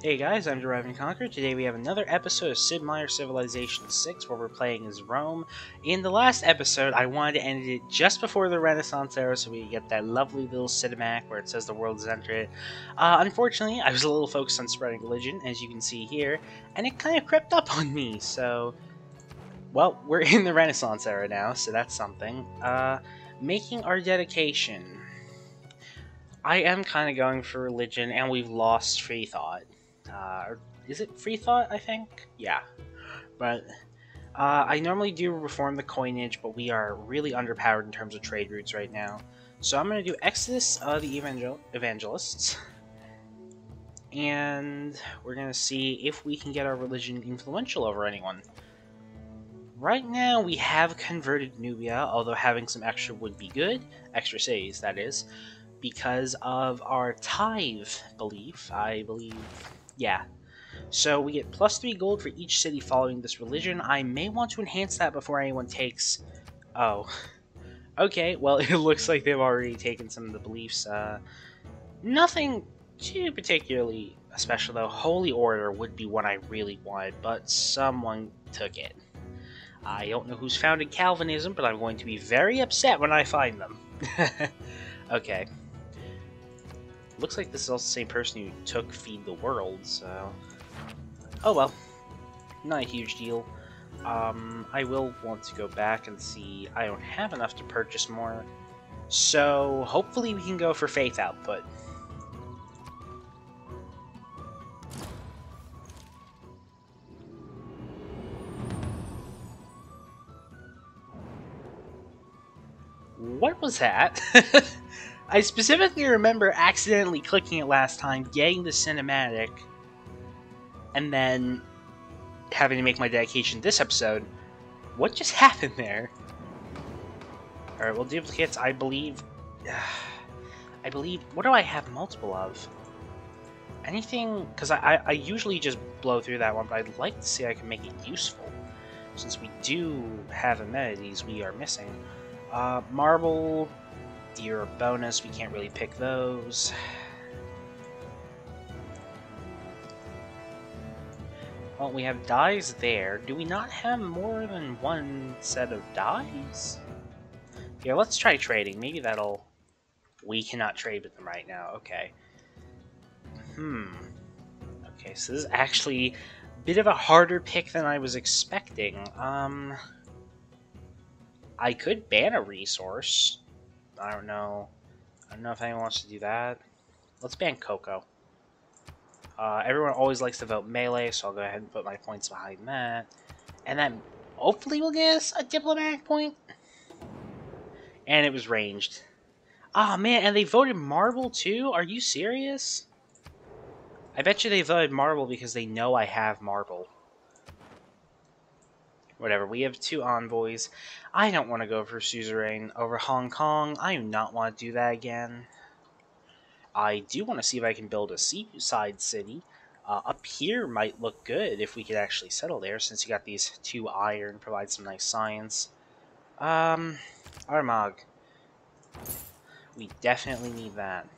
Hey guys, I'm Derive and Conquer. Today we have another episode of Sid Meier Civilization VI, where we're playing as Rome. In the last episode, I wanted to end it just before the Renaissance era, so we get that lovely little cinematic where it says the world has entered it. Unfortunately, I was a little focused on spreading religion, as you can see here, and it kind of crept up on me, so... Well, we're in the Renaissance era now, so that's something. Making our dedication. I am kind of going for religion, and we've lost free thought. Is it free thought, I think? Yeah. But, I normally do reform the coinage, but we are really underpowered in terms of trade routes right now. So I'm going to do Exodus of the Evangelists. And we're going to see if we can get our religion influential over anyone. Right now, we have converted Nubia, although having some extra would be good. Extra cities, that is. Because of our tithe belief, I believe... Yeah, so we get +3 gold for each city following this religion. I may want to enhance that before anyone takes... Oh. Okay, well, it looks like they've already taken some of the beliefs. Nothing too particularly special, though. Holy Order would be one I really wanted, but someone took it. I don't know who's founded Calvinism, but I'm going to be very upset when I find them. Okay. Looks like this is also the same person who took Feed the World, so... Oh well. Not a huge deal. I will want to go back and see... I don't have enough to purchase more. So, hopefully we can go for faith output. What was that? I specifically remember accidentally clicking it last time, getting the cinematic, and then having to make my dedication this episode. What just happened there? Alright, well, duplicates, I believe... What do I have multiple of? Anything... Because I usually just blow through that one, but I'd like to see I can make it useful. Since we do have amenities we are missing. Marble... Or bonus, we can't really pick those. Well, we have dies there. Do we not have more than one set of dies? Here, let's try trading. Maybe that'll... We cannot trade with them right now. Okay. Okay, so this is actually a bit of a harder pick than I was expecting. I could ban a resource. I don't know if anyone wants to do that. Let's ban Cocoa. Everyone always likes to vote melee, so I'll go ahead and put my points behind that. And then hopefully we'll get us a diplomatic point. And it was ranged. Ah, man, and they voted Marble too? Are you serious? I bet you they voted Marble because they know I have Marble. Whatever, we have 2 envoys. I don't want to go for suzerain over Hong Kong. I do not want to do that again. I do want to see if I can build a seaside city. Up here might look good if we could actually settle there, since you got these 2 iron, provide some nice science. Armagh. We definitely need that.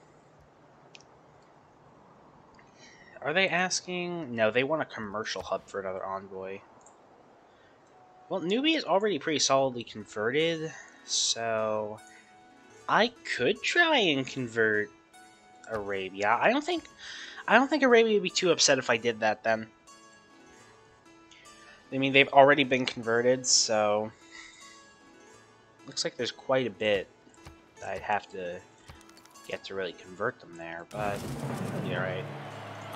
Are they asking? No, they want a commercial hub for another envoy. Well, Nubia is already pretty solidly converted, so I could try and convert Arabia. I don't think Arabia would be too upset if I did that then. I mean, they've already been converted, so looks like there's quite a bit that I'd have to get to really convert them there, but you're right.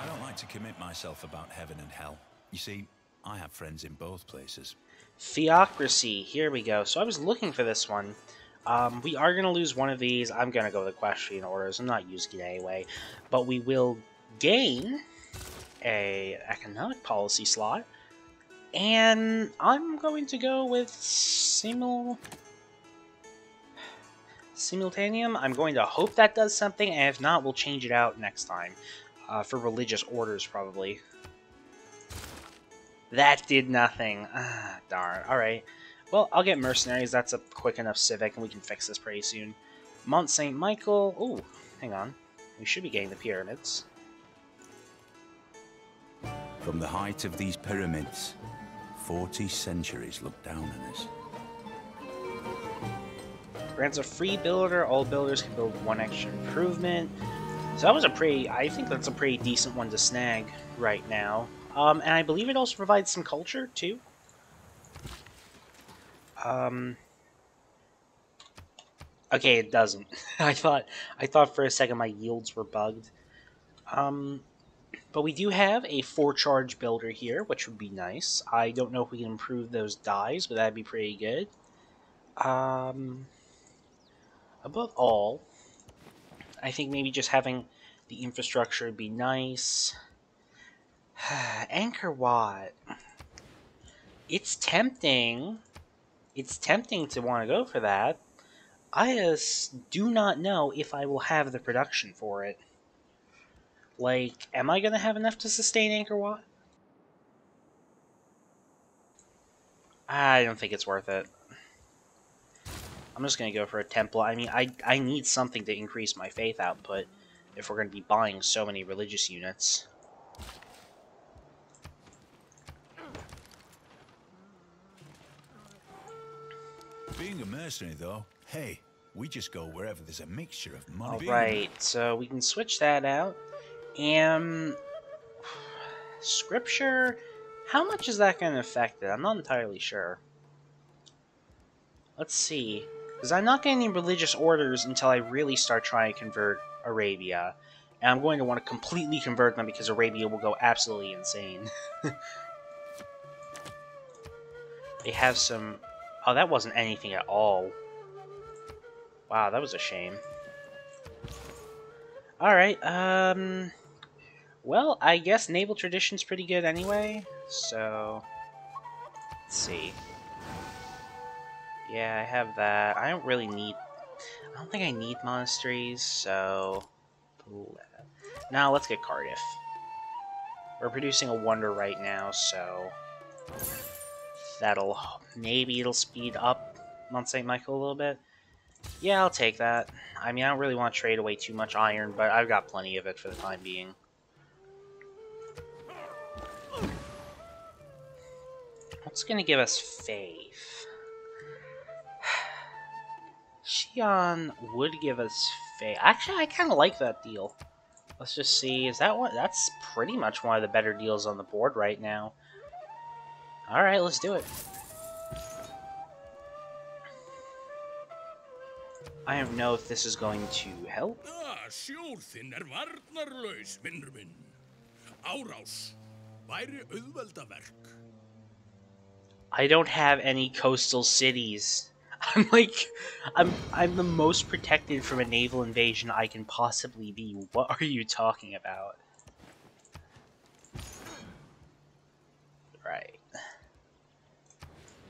I don't like to commit myself about heaven and hell. You see, I have friends in both places. Theocracy, here we go. So I was looking for this one. We are going to lose one of these. I'm going to go with Equestrian Orders. I'm not using it anyway. But we will gain a economic policy slot. And I'm going to go with Simultanium. I'm going to hope that does something. And if not, we'll change it out next time. For religious orders, probably. That did nothing. Ah, darn. Alright. Well, I'll get mercenaries. That's a quick enough civic, and we can fix this pretty soon. Mont Saint-Michel. Ooh, hang on. We should be getting the pyramids. From the height of these pyramids, 40 centuries look down on us. Grants a free builder, all builders can build one extra improvement. So that was a pretty, I think that's a pretty decent one to snag right now. And I believe it also provides some culture, too. Okay, it doesn't. I thought for a second my yields were bugged. But we do have a 4-charge builder here, which would be nice. I don't know if we can improve those dies, but that'd be pretty good. Above all, I think maybe just having the infrastructure would be nice. Angkor Wat. It's tempting. It's tempting to want to go for that. I just do not know if I will have the production for it. Like, am I going to have enough to sustain Angkor Wat? I don't think it's worth it. I'm just going to go for a temple. I mean, I need something to increase my faith output if we're going to be buying so many religious units. Being a mercenary, though, hey, we just go wherever there's a mixture of money. All right, so we can switch that out. And scripture, how much is that going to affect it? I'm not entirely sure. Let's see, because I'm not getting any religious orders until I really start trying to convert Arabia. And I'm going to want to completely convert them because Arabia will go absolutely insane. They have some... Oh, that wasn't anything at all. Wow, that was a shame. Alright, well, I guess naval tradition's pretty good anyway, so... Let's see. Yeah, I have that. I don't really need... I don't think I need monasteries, so... Now, let's get Cardiff. We're producing a wonder right now, so... That'll... Maybe it'll speed up Mont Saint-Michel a little bit. Yeah, I'll take that. I mean, I don't really want to trade away too much iron, but I've got plenty of it for the time being. What's going to give us faith? Xi'an would give us faith. Actually, I kind of like that deal. Let's just see. Is that one? That's pretty much one of the better deals on the board right now. Alright, let's do it. I don't know if this is going to help. I don't have any coastal cities. I'm like, I'm the most protected from a naval invasion I can possibly be. What are you talking about? Right.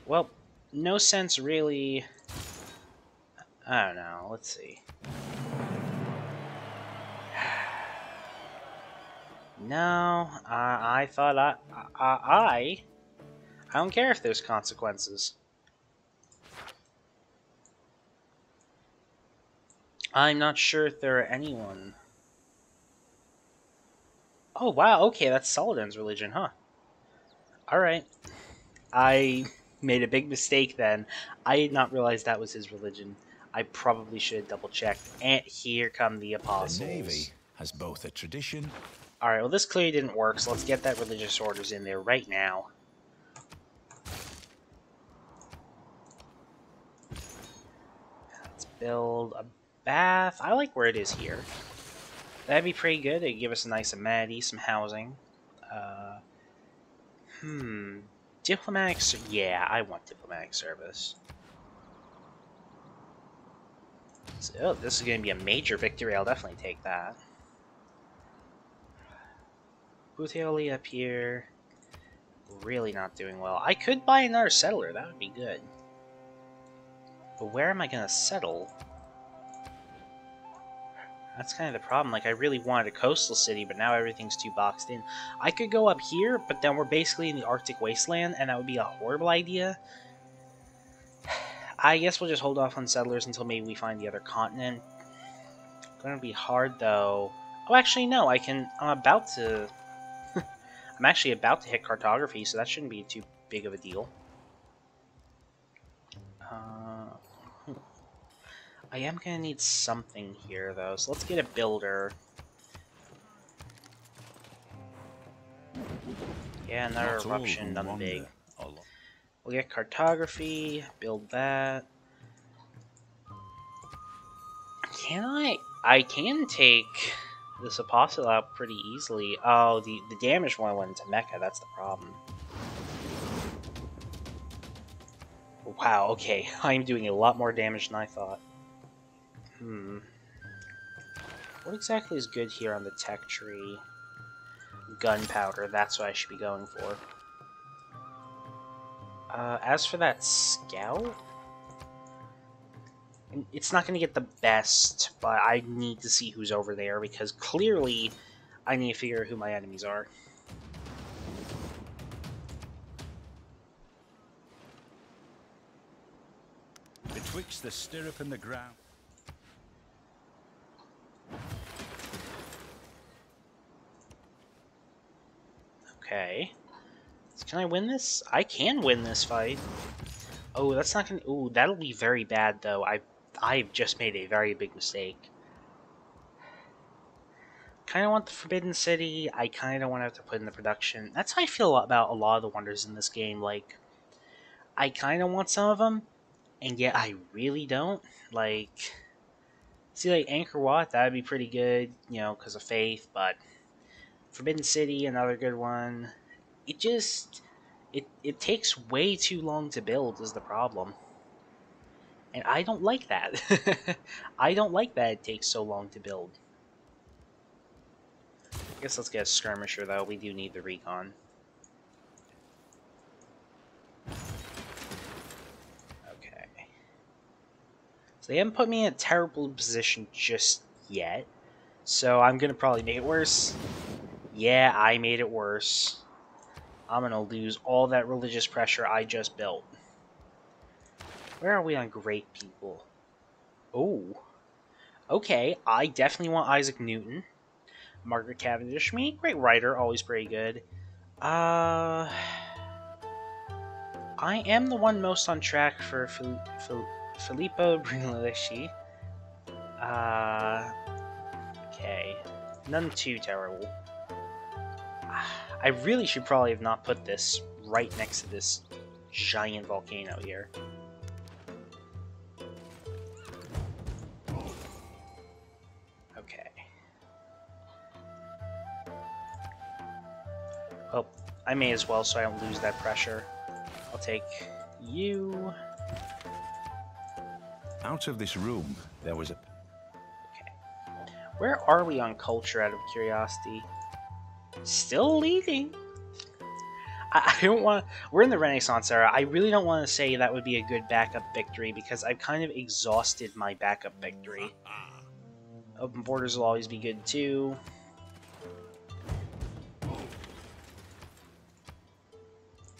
Well, no sense really. I don't know, let's see. No, I thought I don't care if there's consequences. I'm not sure if there are anyone. Oh wow, okay, that's Saladin's religion, huh? Alright. I made a big mistake then. I did not realize that was his religion. I probably should have double-checked. And here come the apostles. The Navy has both a tradition... Alright, well this clearly didn't work, so let's get that religious orders in there right now. Let's build a bath. I like where it is here. That'd be pretty good. It'd give us a nice amenity, some housing. Diplomatic... Yeah, I want diplomatic service. So, oh, this is going to be a major victory. I'll definitely take that. Butioli up here. Really not doing well. I could buy another settler. That would be good. But where am I going to settle? That's kind of the problem. Like, I really wanted a coastal city, but now everything's too boxed in. I could go up here, but then we're basically in the Arctic wasteland, and that would be a horrible idea. I guess we'll just hold off on settlers until maybe we find the other continent. Gonna be hard, though. Oh, actually, no, I'm about to... I'm actually about to hit cartography, so that shouldn't be too big of a deal. I am gonna need something here, though, so let's get a builder. Yeah, another eruption, nothing big. We'll get cartography, build that. Can I? I can take this apostle out pretty easily. Oh, the damaged one went into Mecca, that's the problem. Wow, okay, I'm doing a lot more damage than I thought. What exactly is good here on the tech tree? Gunpowder, that's what I should be going for. As for that scout, it's not going to get the best, but I need to see who's over there, because clearly I need to figure out who my enemies are. Betwixt the stirrup and the ground. Okay. Can I win this? I can win this fight. Oh, that's not gonna... Ooh, that'll be very bad, though. I've just made a very big mistake. Kind of want the Forbidden City. I kind of want to have to put in the production. That's how I feel about a lot of the wonders in this game. Like, I kind of want some of them, and yet I really don't. Like, see, like, Angkor Wat, that would be pretty good, you know, because of faith, but... Forbidden City, another good one. It just... It takes way too long to build is the problem. And I don't like that. I don't like that it takes so long to build. I guess let's get a skirmisher, though. We do need the recon. Okay. So they haven't put me in a terrible position just yet. So I'm going to probably make it worse. Yeah, I made it worse. I'm gonna lose all that religious pressure I just built. Where are we on great people? Oh. Okay, I definitely want Isaac Newton. Margaret Cavendish, me, great writer, always pretty good. I am the one most on track for Filippo Brunelleschi. Okay. None too terrible. I really should probably have not put this right next to this giant volcano here. Okay. Well, I may as well so I don't lose that pressure. I'll take you. Out of this room, there was a... Okay. Where are we on culture, out of curiosity? Still leading. I don't want... We're in the Renaissance era. I really don't want to say that would be a good backup victory, because I've kind of exhausted my backup victory. Open borders will always be good too.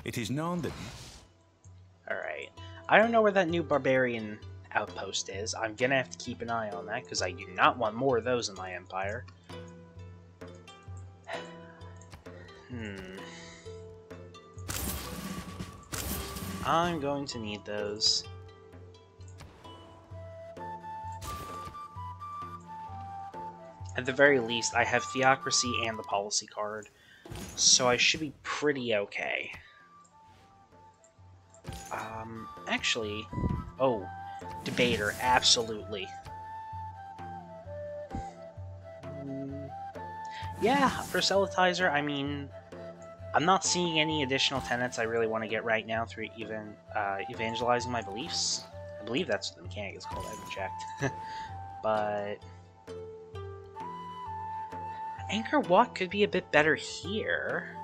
It is known that... Alright. I don't know where that new barbarian outpost is. I'm gonna have to keep an eye on that, because I do not want more of those in my empire. I'm going to need those. At the very least, I have Theocracy and the Policy card, so I should be pretty okay. Actually... Oh, Debater, absolutely. Yeah, for Proselytizer, I mean... I'm not seeing any additional tenets I really want to get right now through even evangelizing my beliefs. I believe that's what the mechanic is called, I haven't checked. But... Angkor Wat could be a bit better here.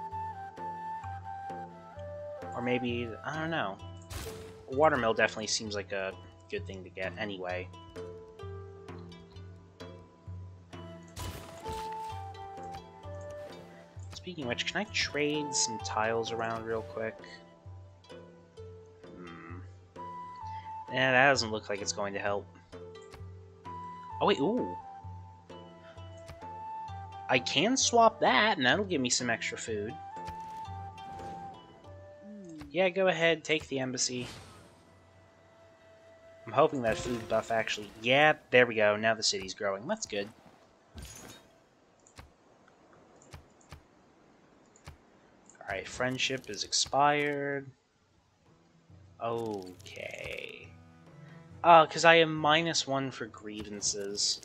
Or maybe, I don't know. Watermill definitely seems like a good thing to get anyway. Speaking of which, can I trade some tiles around real quick? Yeah, that doesn't look like it's going to help. Oh wait, ooh! I can swap that, and that'll give me some extra food. Yeah, go ahead, take the embassy. I'm hoping that food buff actually... Yeah, there we go, now the city's growing. That's good. Alright, friendship is expired. Okay. Oh, because I am -1 for grievances.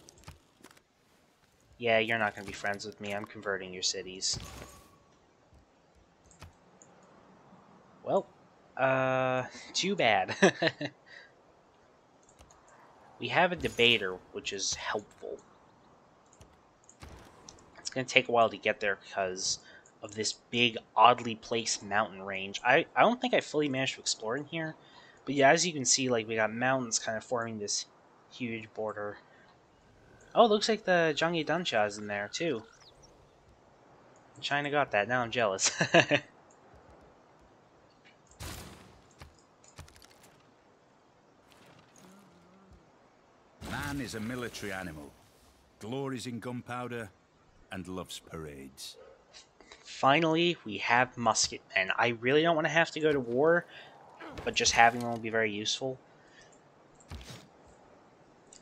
Yeah, you're not going to be friends with me. I'm converting your cities. Well, too bad. We have a debater, which is helpful. It's going to take a while to get there because of this big, oddly placed mountain range. I don't think I fully managed to explore in here. But yeah, as you can see, like, we got mountains kind of forming this huge border. Oh, it looks like the Zhangye Danxia is in there, too. China got that. Now I'm jealous. Man is a military animal. Glories in gunpowder and loves parades. Finally, we have musket men. I really don't want to have to go to war, but just having them will be very useful.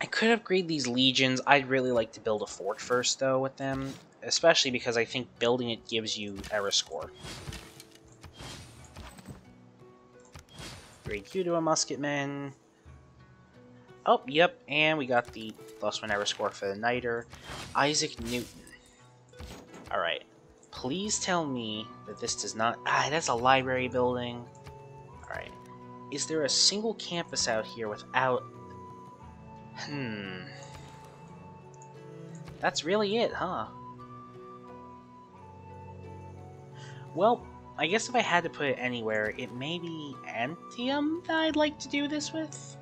I could upgrade these legions. I'd really like to build a fort first, though, with them. Especially because I think building it gives you era score. Grade Q to a musketman. Oh, yep, and we got the +1 era score for the Knighter. Isaac Newton. Alright. Please tell me that this does not... Ah, that's a library building. Alright. Is there a single campus out here without... That's really it, huh? Well, I guess if I had to put it anywhere, it may be Antium that I'd like to do this with.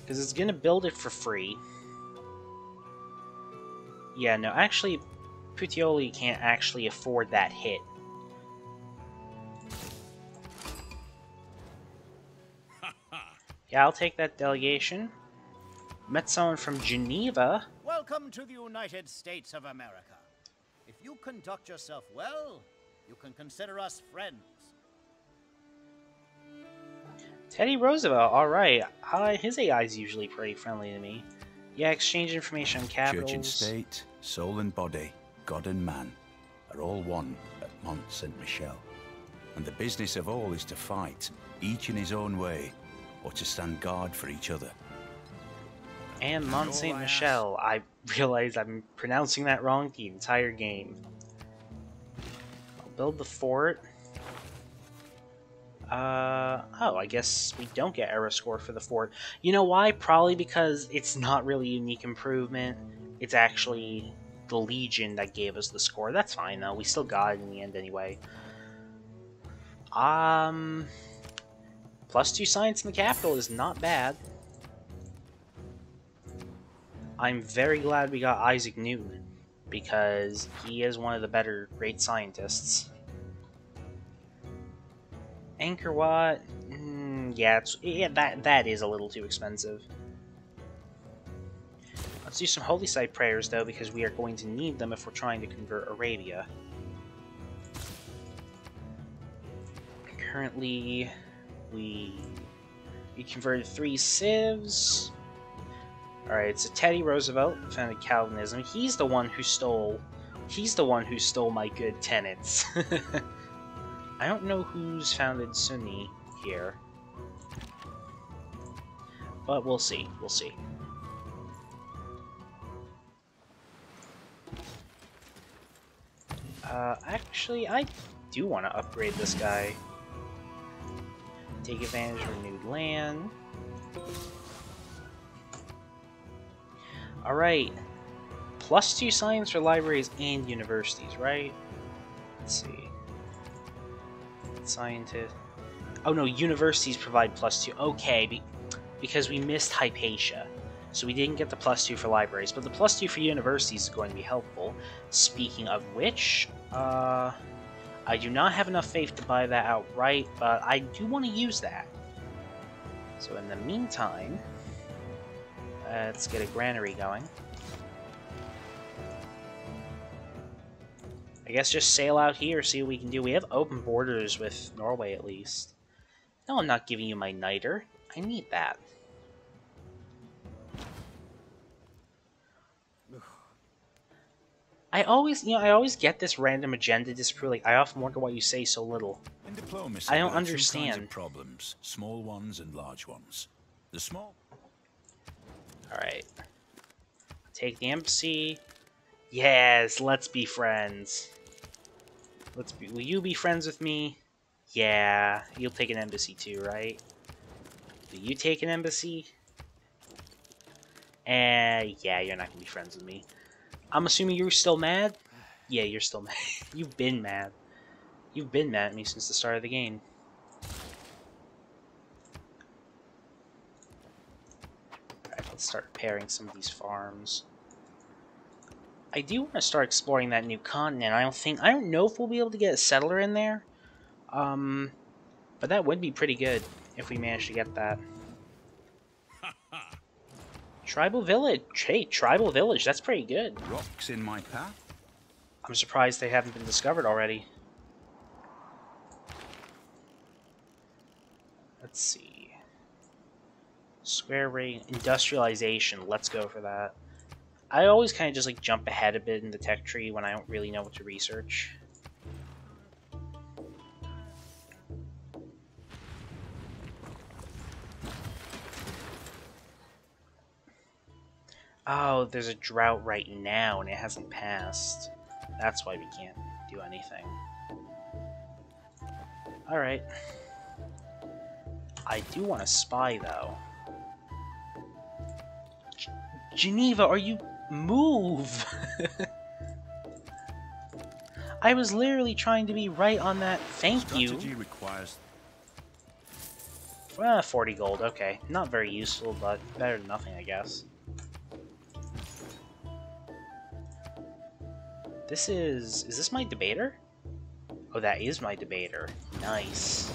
Because it's going to build it for free. Yeah, no, actually, Puteoli can't actually afford that hit. Yeah, I'll take that delegation. Met someone from Geneva. Welcome to the United States of America. If you conduct yourself well, you can consider us friends. Teddy Roosevelt, alright. His AI is usually pretty friendly to me. Yeah, exchange information on capitals. Church and state, soul and body, God and man are all one at Mont Saint-Michel. And the business of all is to fight, each in his own way, or to stand guard for each other. And Mont Saint-Michel, I realize I'm pronouncing that wrong the entire game. I'll build the fort. Oh, I guess we don't get era score for the fort. You know why? Probably because it's not really unique improvement. It's actually the Legion that gave us the score. That's fine though, we still got it in the end anyway. +2 science in the capital is not bad. I'm very glad we got Isaac Newton, because he is one of the better great scientists. Angkor Wat, that is a little too expensive. Let's do some holy site prayers though, because we are going to need them if we're trying to convert Arabia. Currently, we converted 3 civs. Alright, so Teddy Roosevelt founded Calvinism. He's the one who stole my good tenets. I don't know who's founded Sunni here. But we'll see, we'll see. Actually, I do want to upgrade this guy. Take advantage of renewed land. Alright. +2 science for libraries and universities, right? Let's see. Scientist. Oh no, universities provide +2. Okay, because we missed Hypatia. So we didn't get the +2 for libraries, but the +2 for universities is going to be helpful. Speaking of which, I do not have enough faith to buy that outright, but I do want to use that. So in the meantime, let's get a granary going. I guess just sail out here, see what we can do. We have open borders with Norway, at least. No, I'm not giving you my niter. I need that. I always get this random agenda disproved. Like, I often wonder why you say so little. In diplomacy, I don't understand. There are two kinds of problems, small ones and large ones. The small. All right. Take the embassy. Yes, let's be friends. Let's be. Will you be friends with me? Yeah, you'll take an embassy too, right? Do you take an embassy? Yeah, you're not gonna be friends with me. I'm assuming you're still mad? Yeah, you're still mad. You've been mad. You've been mad at me since the start of the game. Alright, let's start repairing some of these farms. I do want to start exploring that new continent. I don't know if we'll be able to get a settler in there. But that would be pretty good if we managed to get that. Tribal Village. Hey, Tribal Village. That's pretty good. Rocks in my path. I'm surprised they haven't been discovered already. Let's see. Square ring. Industrialization. Let's go for that. I always kind of just like jump ahead a bit in the tech tree when I don't really know what to research. Oh, there's a drought right now, and it hasn't passed. That's why we can't do anything. Alright. I do want to spy, though. Geneva, are you... Move! I was literally trying to be right on that. Thank you. Strategy requires... 40 gold, okay. Not very useful, but better than nothing, I guess. This is this my debater? Oh, that is my debater. Nice.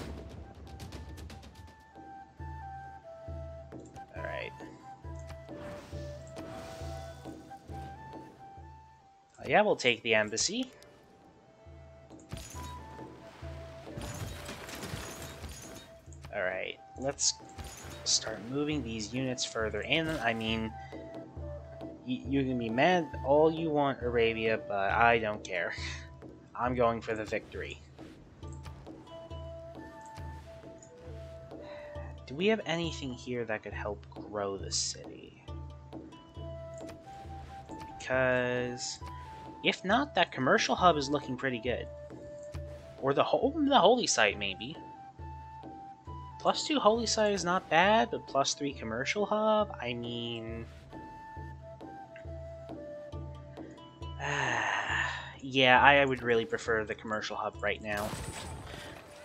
Alright. Yeah, we'll take the embassy. Alright, let's start moving these units further in. I mean... You can be mad all you want, Arabia, but I don't care. I'm going for the victory. Do we have anything here that could help grow the city? Because if not, that commercial hub is looking pretty good. Or the holy site, maybe. +2 holy site is not bad, but +3 commercial hub? I mean... Yeah, I would really prefer the commercial hub right now,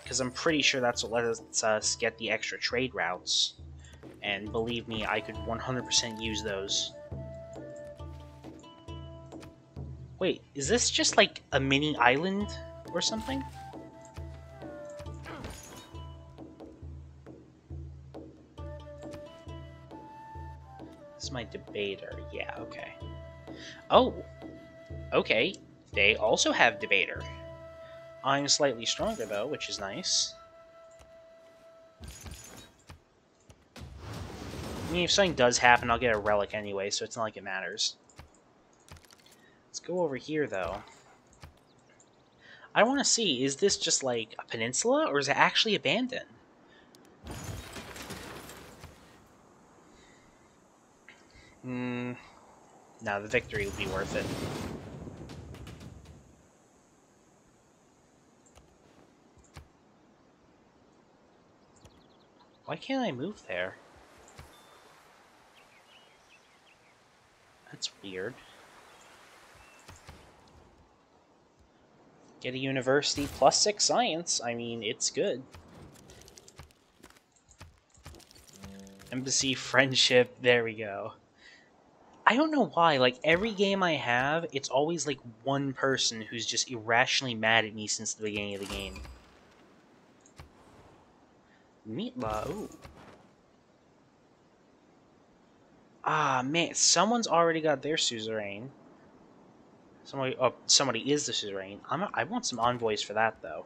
because I'm pretty sure that's what lets us get the extra trade routes, and believe me, I could 100% use those. Wait, is this just like a mini island or something? This is my debater, yeah, okay. Oh! Okay, they also have debater. I'm slightly stronger though, which is nice. I mean, if something does happen, I'll get a relic anyway, so it's not like it matters. Let's go over here though. I want to see, is this just like a peninsula, or is it actually abandoned? No, the victory would be worth it. Why can't I move there? That's weird. Get a university +6 science. I mean, it's good. Embassy, friendship, there we go. I don't know why, like, every game I have, it's always, like, one person who's just irrationally mad at me since the beginning of the game. Meatla, ooh. Ah, man, someone's already got their suzerain. Somebody is the suzerain. I want some envoys for that, though.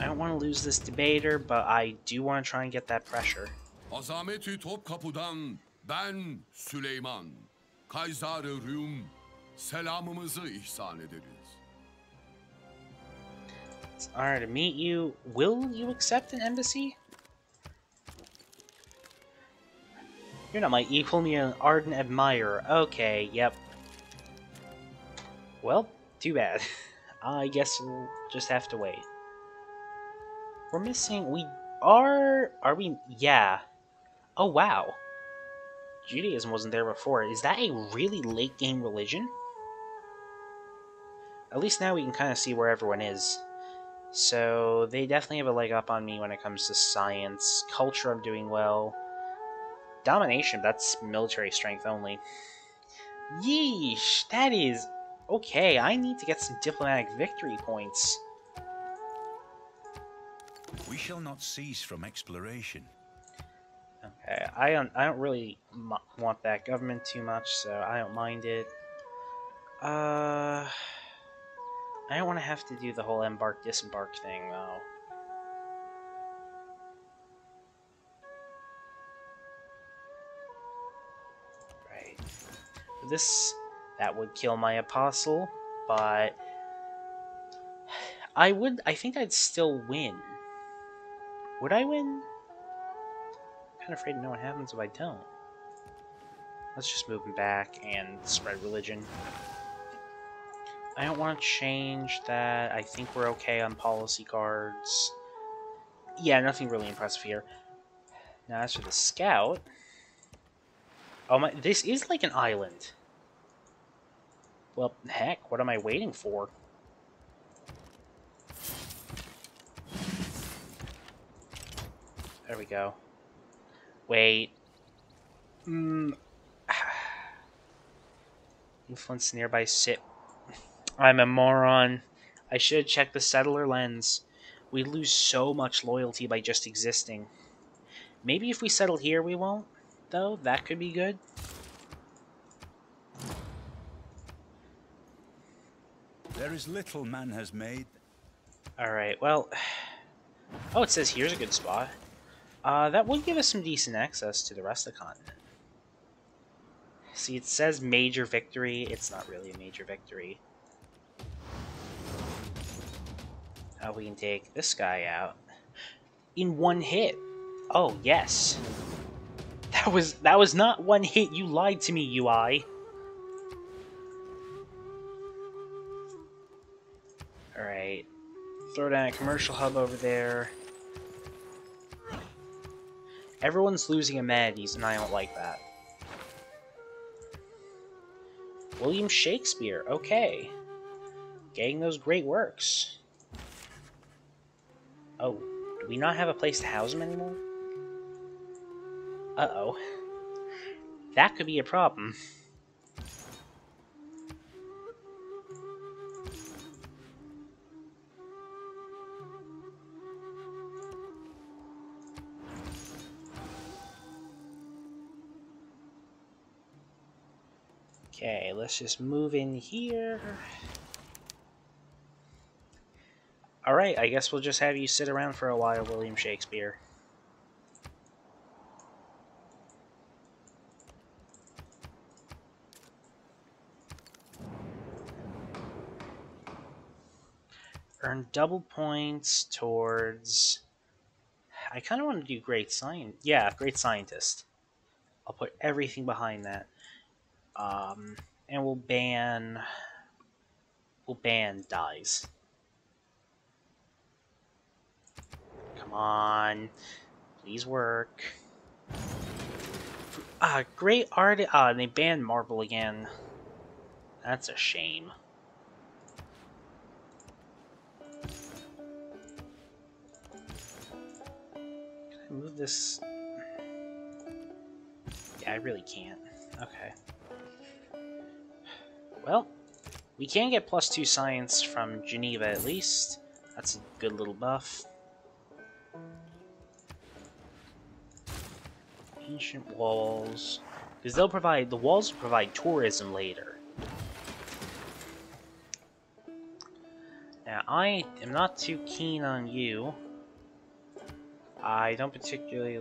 I don't want to lose this debater, but I do want to try and get that pressure. Azameti top kapıdan ben Süleyman, Kaiser-ı Rüm, selamımızı ihsan ederiz. It's an honor to meet you. Will you accept an embassy? You're not my equal, you're an ardent admirer. Okay, yep. Well, too bad. I guess we'll just have to wait. We're missing... Are we... Yeah. Oh, wow. Judaism wasn't there before. Is that a really late-game religion? At least now we can kind of see where everyone is. So, they definitely have a leg up on me when it comes to science. Culture, I'm doing well. Domination, that's military strength only. Yeesh, that is... Okay, I need to get some diplomatic victory points. We shall not cease from exploration. Okay, I don't really want that government too much, so I don't mind it. I don't want to have to do the whole embark-disembark thing, though. Right. That would kill my apostle, but... I think I'd still win. Would I win? I'm kind of afraid to know what happens if I don't. Let's just move him back and spread religion. I don't want to change that. I think we're okay on policy cards. Yeah, nothing really impressive here. Now as for the scout... Oh my, this is like an island. Well, heck, what am I waiting for? There we go. Wait. Influence nearby sit. I'm a moron. I should have checked the settler lens. We lose so much loyalty by just existing. Maybe if we settle here we won't, though. That could be good. There is little man has made. Alright, well... Oh, it says here's a good spot. That would give us some decent access to the rest of the continent. See, it says major victory. It's not really a major victory. We can take this guy out in one hit. Oh, yes. That was not one hit. You lied to me, UI. All right. Throw down a commercial hub over there. Everyone's losing amenities, and I don't like that. William Shakespeare, okay. Getting those great works. Oh, do we not have a place to house them anymore? Uh-oh. That could be a problem. Okay, let's just move in here. Alright, I guess we'll just have you sit around for a while, William Shakespeare. Earn double points towards... I kind of want to do great scientist. Yeah, great scientist. I'll put everything behind that. And we'll ban dyes. Come on, please work. Great art. They banned marble again. That's a shame. Can I move this? Yeah, I really can't. Okay. Well, we can get +2 science from Geneva at least. That's a good little buff. Ancient walls. Because they'll provide, the walls will provide tourism later. Now, I am not too keen on you. I don't particularly...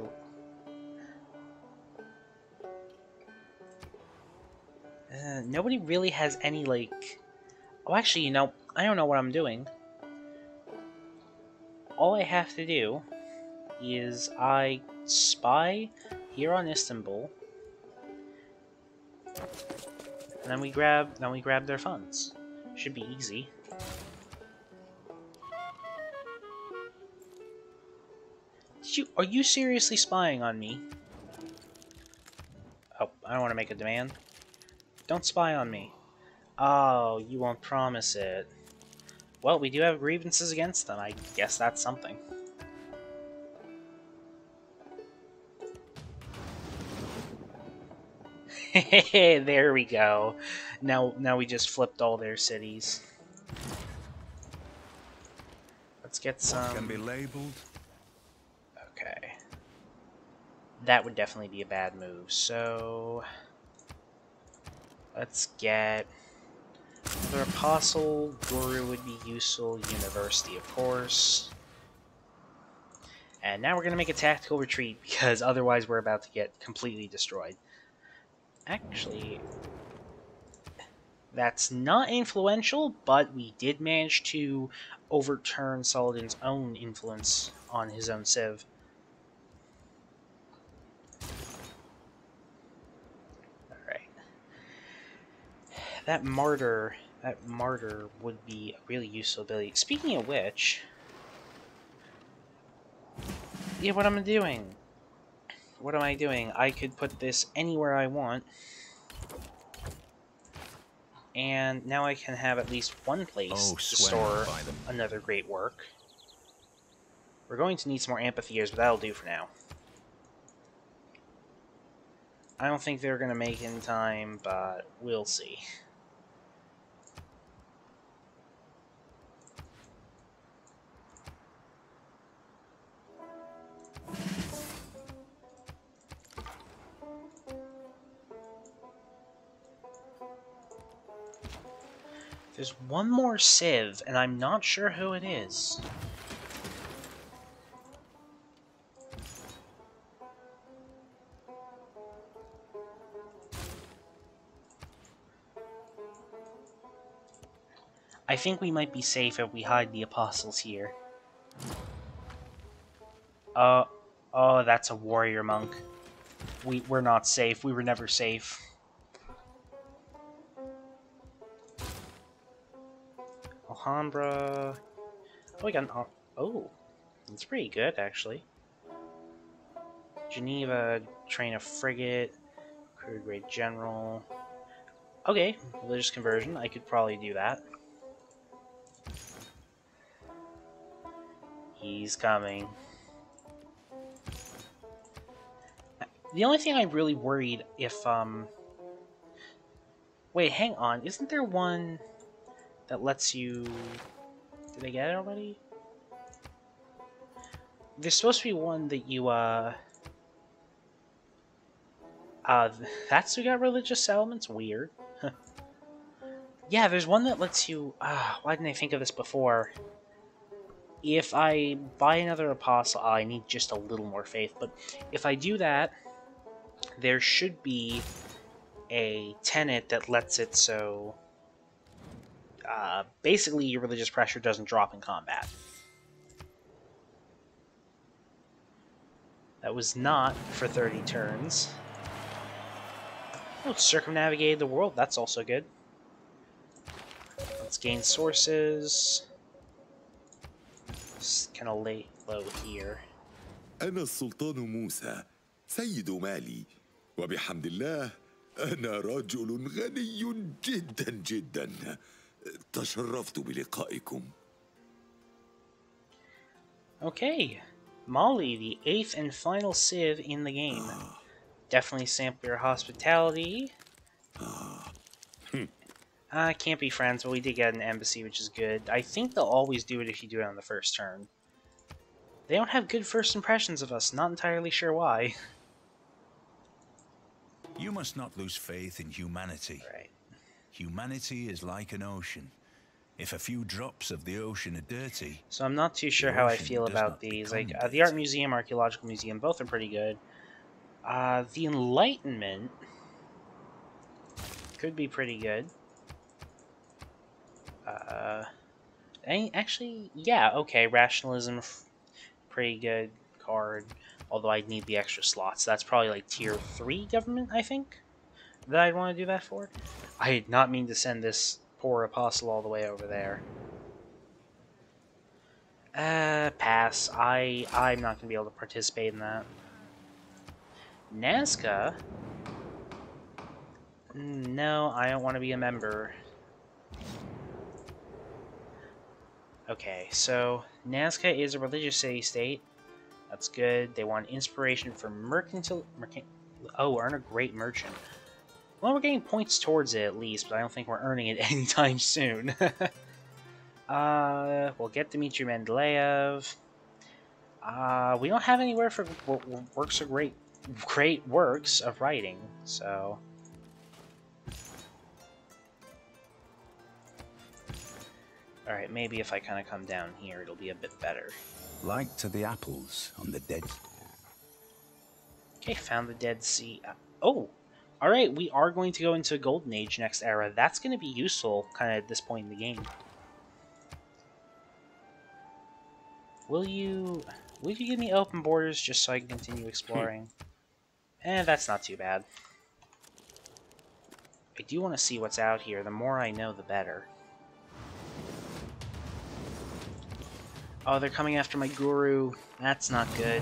nobody really has any, like... Oh, actually, you know, I don't know what I'm doing. All I have to do is I spy here on Istanbul. And then we grab their funds. Should be easy. Are you seriously spying on me? Oh, I don't want to make a demand. Don't spy on me. Oh, you won't promise it. Well, we do have grievances against them. I guess that's something. There we go. Now we just flipped all their cities. Let's get some. What can be labeled. Okay. That would definitely be a bad move. So let's get another apostle. Guru would be useful. University, of course. And now we're gonna make a tactical retreat because otherwise we're about to get completely destroyed. Actually, that's not influential, but we did manage to overturn Saladin's own influence on his own civ. Alright. That martyr would be a really useful ability. Speaking of which... yeah, what am I doing? What am I doing? I could put this anywhere I want. And now I can have at least one place to store another great work. We're going to need some more amphitheaters, but that'll do for now. I don't think they're going to make it in time, but we'll see. There's one more civ, and I'm not sure who it is. I think we might be safe if we hide the apostles here. Oh, that's a warrior monk. We're not safe. We were never safe. Alhambra. Oh, we got an... oh, that's pretty good, actually. Geneva, train a frigate, crew grade general. Okay, religious conversion. I could probably do that. He's coming. The only thing I really worried if... wait, hang on. Isn't there one... that lets you... did I get it already? There's supposed to be one that you, that's who got religious elements? Weird. Yeah, there's one that lets you... why didn't I think of this before? If I buy another apostle... I need just a little more faith, but if I do that, there should be a tenet that lets it so... basically, your religious pressure doesn't drop in combat. That was not for 30 turns. Oh, circumnavigated the world. That's also good. Let's gain sources. Just kind of lay low here. أنا السلطان موسى سيد مالي وبحمد الله أنا رجل غني جدا جدا. تشرفت بلقائكم. Okay, Mali, the 8th and final civ in the game. Definitely sample your hospitality. Can't be friends, but we did get an embassy, which is good. I think they'll always do it if you do it on the first turn. They don't have good first impressions of us, not entirely sure why. You must not lose faith in humanity. Right. Humanity is like an ocean. If a few drops of the ocean are dirty... So I'm not too sure how I feel about these. Like, the Art Museum, Archaeological Museum, both are pretty good. The Enlightenment could be pretty good. Actually, yeah, okay, Rationalism, pretty good card. Although I'd need the extra slots. That's probably like tier 3 government, I think, that I'd want to do that for. I did not mean to send this poor apostle all the way over there. Pass. I'm not going to be able to participate in that. Nazca? No, I don't want to be a member. Okay, so Nazca is a religious city-state. That's good. They want inspiration for mercantile... oh, earn a great merchant. Well, we're getting points towards it, at least, but I don't think we're earning it anytime soon. We'll get Dmitry Mendeleev. We don't have anywhere for works of great works of writing, so... Alright, maybe if I kind of come down here, it'll be a bit better. Like to the apples on the dead... Okay, found the Dead Sea... oh! Alright, we are going to go into a Golden Age next era. That's going to be useful, kind of at this point in the game. Will you give me open borders just so I can continue exploring? That's not too bad. I do want to see what's out here. The more I know, the better. Oh, they're coming after my guru. That's not good.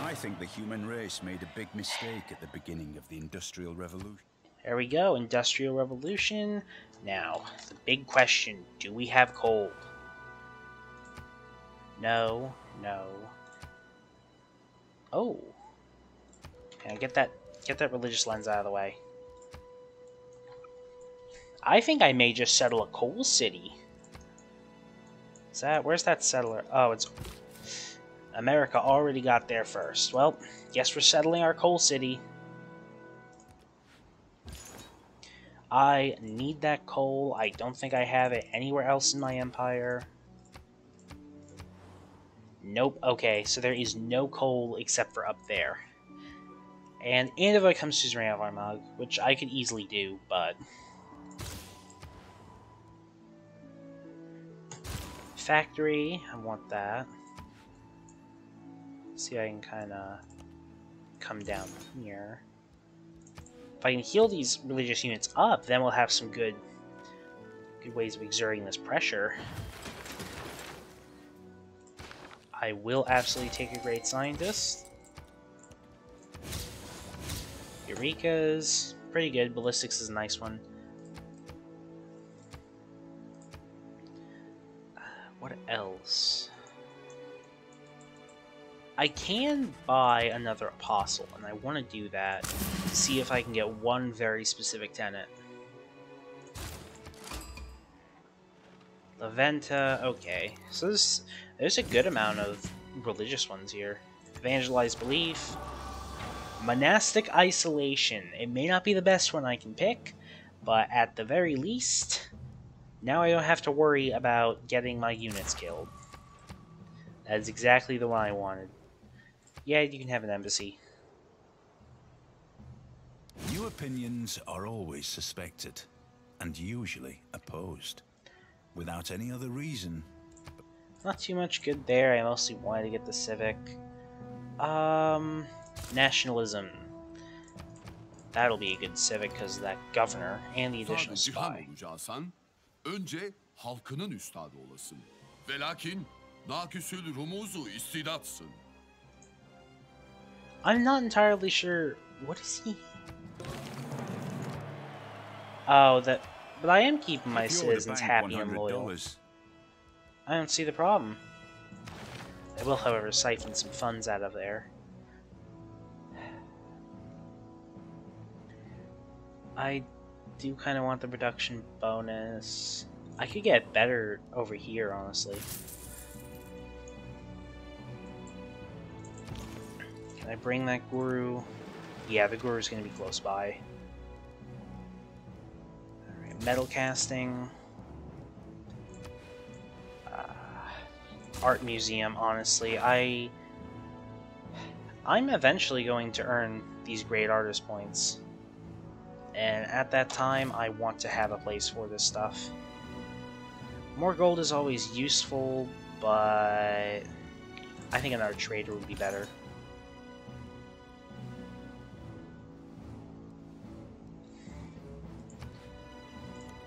I think the human race made a big mistake at the beginning of the Industrial Revolution. There we go, Industrial Revolution. Now, the big question, do we have coal? No, no. Oh. Okay, get that religious lens out of the way. I think I may just settle a coal city. Is that, where's that settler? Oh, it's... America already got there first. Well, guess we're settling our coal city. I need that coal. I don't think I have it anywhere else in my empire. Nope. Okay, so there is no coal except for up there. And if it comes to Zaringavarmug, which I could easily do, but... Factory, I want that. See if I can kind of come down here. If I can heal these religious units up, then we'll have some good ways of exerting this pressure. I will absolutely take a great scientist. Eureka's pretty good. Ballistics is a nice one. What else? I can buy another apostle, and I want to do that to see if I can get one very specific tenant. La Venta, okay. So there's a good amount of religious ones here. Evangelized Belief. Monastic Isolation. It may not be the best one I can pick, but at the very least, now I don't have to worry about getting my units killed. That is exactly the one I wanted. Yeah, you can have an embassy. New opinions are always suspected, and usually opposed, without any other reason. Not too much good there, I mostly wanted to get the civic. Nationalism. That'll be a good civic because of that governor and the additional spy. Önce halkının üstadı olasın. Velakin naküsül rumuzu istidatsın. I'm not entirely sure. What is he? Oh, that. But I am keeping my citizens happy and loyal. I don't see the problem. I will, however, siphon some funds out of there. I do kind of want the reduction bonus. I could get better over here, honestly. Can I bring that guru? Yeah, the guru's going to be close by. Alright, metal casting. Art museum, honestly. I'm eventually going to earn these great artist points. And at that time, I want to have a place for this stuff. More gold is always useful, but I think another trader would be better.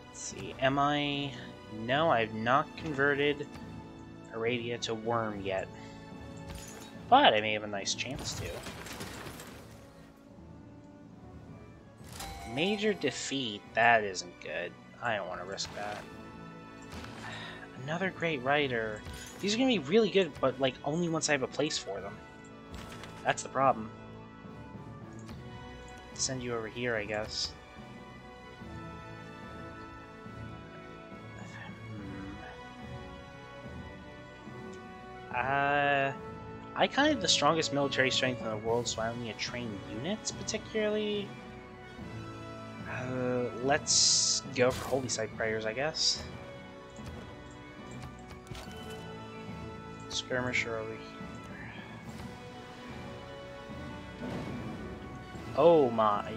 Let's see, am I... No, I've not converted Arabia to worm yet. But I may have a nice chance to. Major defeat, that isn't good. I don't want to risk that. Another great writer. These are going to be really good, but like only once I have a place for them. That's the problem. Send you over here, I guess. I kind of have the strongest military strength in the world, so I don't need to train units particularly. Let's go for holy site prayers, I guess. Skirmisher over here. Oh my.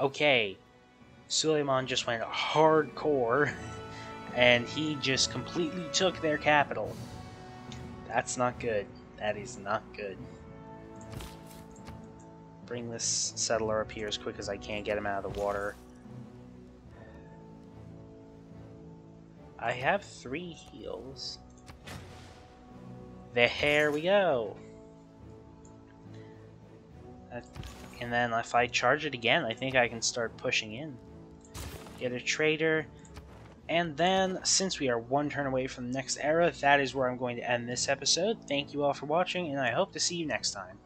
Okay. Süleyman just went hardcore, and he just completely took their capital. That's not good. That is not good. Bring this settler up here as quick as I can, get him out of the water. I have 3 heals. There we go! And then if I charge it again, I think I can start pushing in. Get a trader. And then, since we are one turn away from the next era, that is where I'm going to end this episode. Thank you all for watching, and I hope to see you next time.